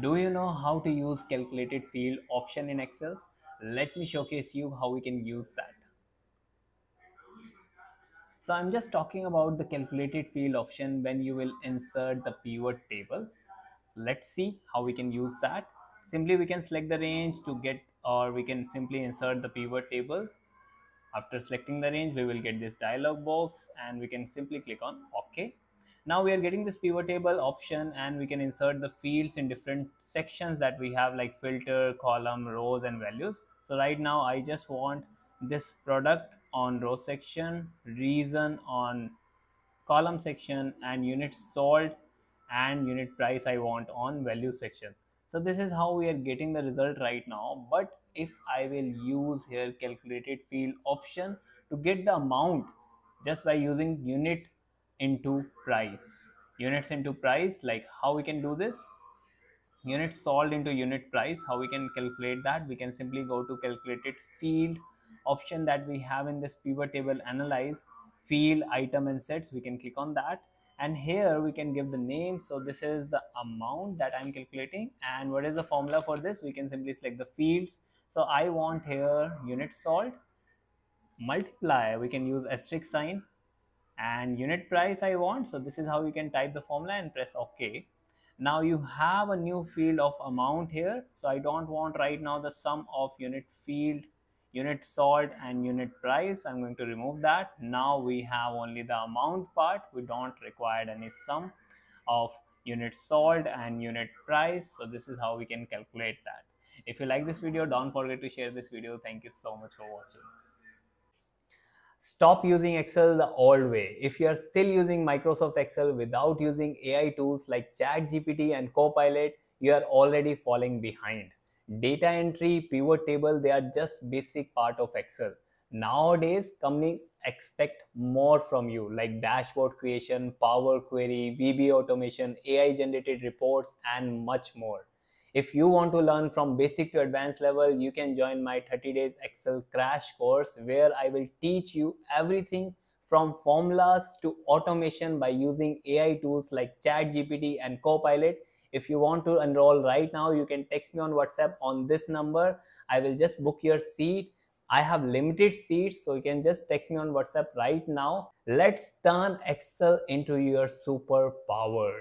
Do you know how to use calculated field option in Excel? Let me showcase you how we can use that. So I'm just talking about the calculated field option when you will insert the pivot table. So let's see how we can use that. Simply we can select the range to get, or we can simply insert the pivot table. After selecting the range, we will get this dialog box and we can simply click on OK. Now we are getting this pivot table option and we can insert the fields in different sections that we have, like filter, column, rows and values. So right now I just want this product on row section, reason on column section, and unit sold and unit price I want on value section. So this is how we are getting the result right now. But if I will use here calculated field option to get the amount just by using unit into price, units into price, like how we can do this, units sold into unit price, how we can calculate that, we can simply go to calculated field option that we have in this pivot table, analyze field item and sets, we can click on that, and here we can give the name. So this is the amount that I'm calculating, and what is the formula for this, we can simply select the fields. So I want here unit sold, multiply, we can use asterisk sign, and unit price I want. So this is how you can type the formula and press OK. Now you have a new field of amount here. So I don't want right now the sum of unit field, unit sold and unit price. I'm going to remove that. Now we have only the amount part. We don't require any sum of unit sold and unit price. So this is how we can calculate that. If you like this video, don't forget to share this video. Thank you so much for watching. Stop using Excel the old way. If you are still using Microsoft Excel without using AI tools like ChatGPT and Copilot, you are already falling behind. Data entry, pivot table, they are just basic part of Excel. Nowadays, companies expect more from you, like dashboard creation, Power Query, VBA automation, AI generated reports, and much more. If you want to learn from basic to advanced level, you can join my 30 days Excel crash course, where I will teach you everything from formulas to automation by using AI tools like ChatGPT and Copilot. If you want to enroll right now, you can text me on WhatsApp on this number. I will just book your seat. I have limited seats, so you can just text me on WhatsApp right now. Let's turn Excel into your superpower.